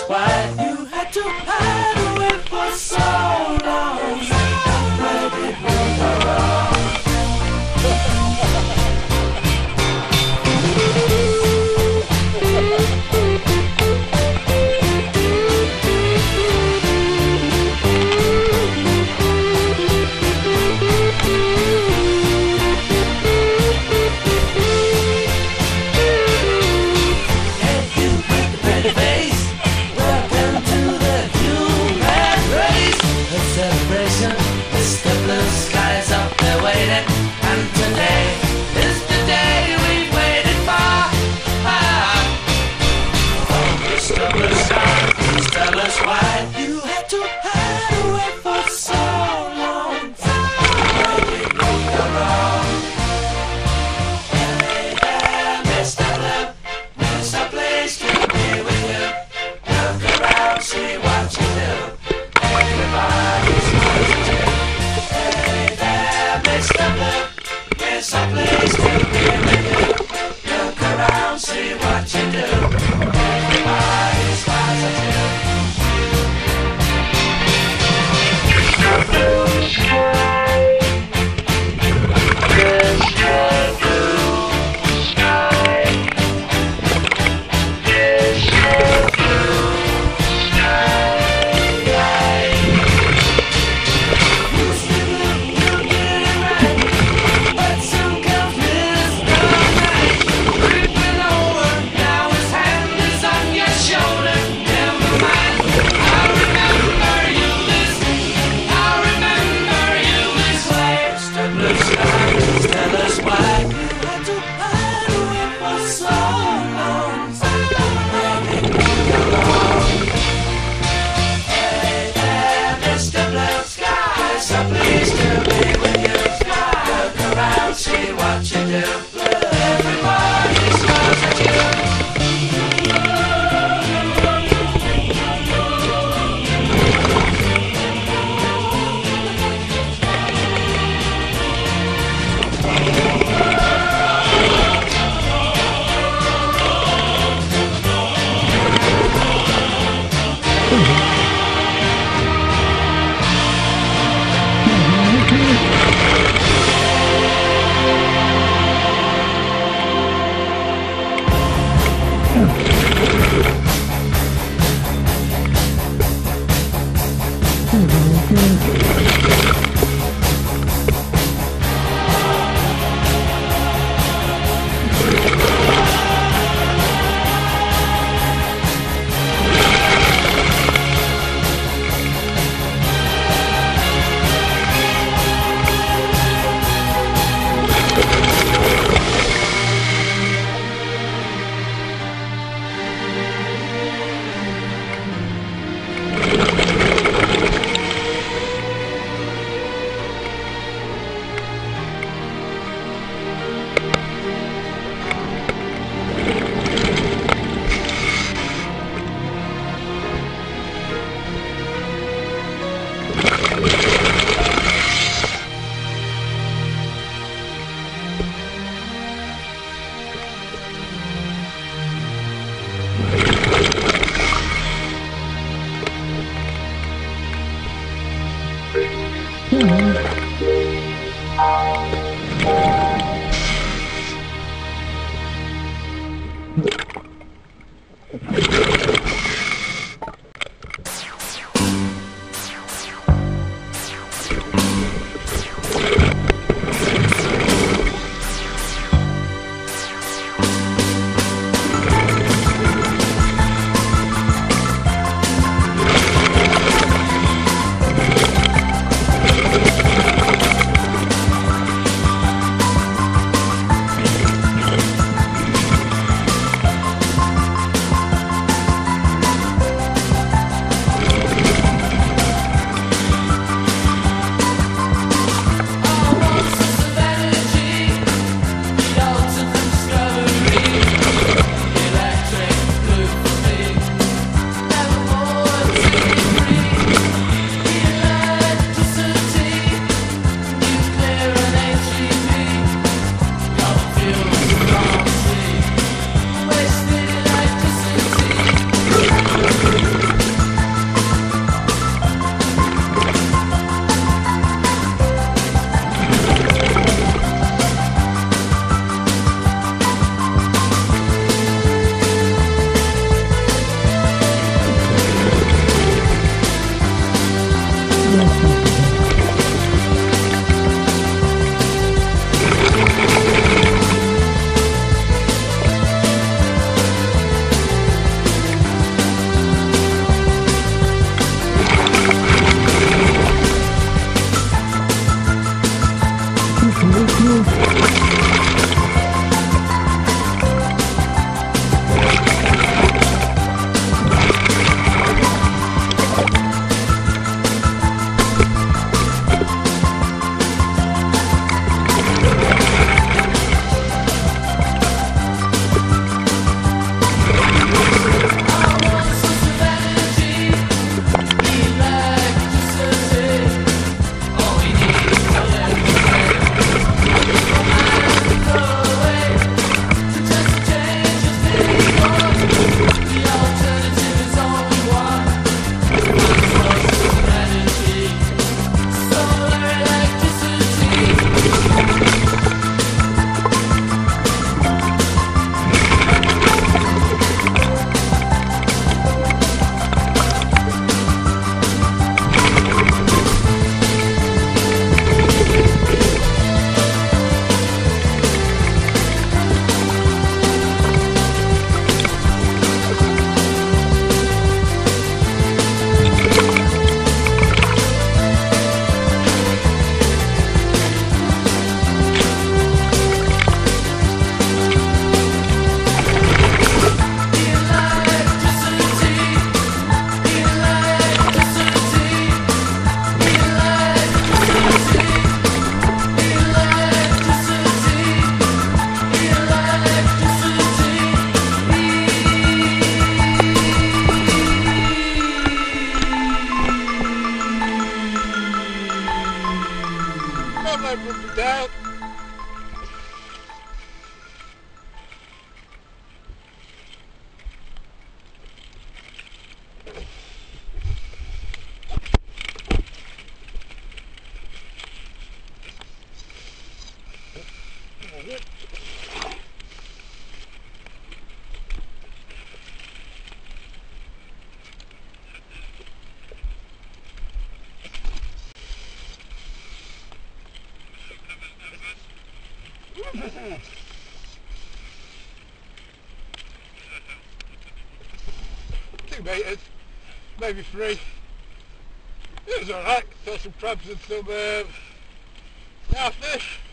was why you had to hide away for so long. Where did we go wrong? 2 meters, maybe 3. It was alright, caught some crabs and some half fish.